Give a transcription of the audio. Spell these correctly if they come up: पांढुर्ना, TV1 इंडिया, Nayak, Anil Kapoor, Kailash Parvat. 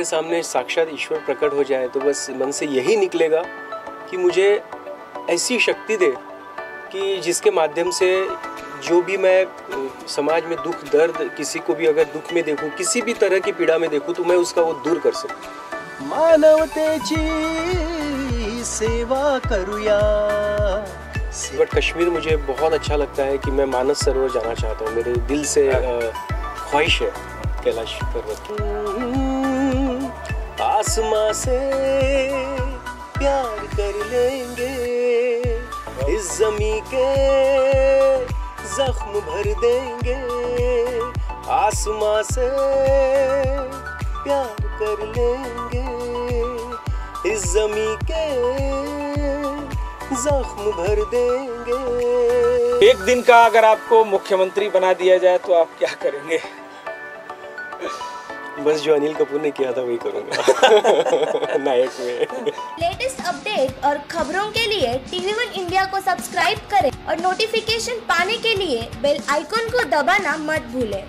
हमारे सामने साक्षात ईश्वर प्रकट हो जाए तो बस मन से यही निकलेगा कि मुझे ऐसी शक्ति दे कि जिसके माध्यम से जो भी मैं समाज में दुख दर्द, किसी को भी अगर दुख में देखूं, किसी भी तरह की पीड़ा में देखूं, तो मैं उसका वो दूर कर सकूं। मानवते जी सेवा करूं या बट कश्मीर मुझे बहुत अच्छा लगता है कि मैं मानस सरोवर जाना चाहता हूँ। मेरे दिल से ख्वाहिश है कैलाश पर्वत की। आसमां से प्यार कर लेंगे, इस जमी के जख्म भर देंगे। आसमां से प्यार कर लेंगे, इस जमी के जख्म भर देंगे। एक दिन का अगर आपको मुख्यमंत्री बना दिया जाए तो आप क्या करेंगे? बस जो अनिल कपूर ने किया था वही करूंगा। नायक में। लेटेस्ट अपडेट और खबरों के लिए TV1 इंडिया को सब्सक्राइब करें और नोटिफिकेशन पाने के लिए बेल आइकॉन को दबाना मत भूलें।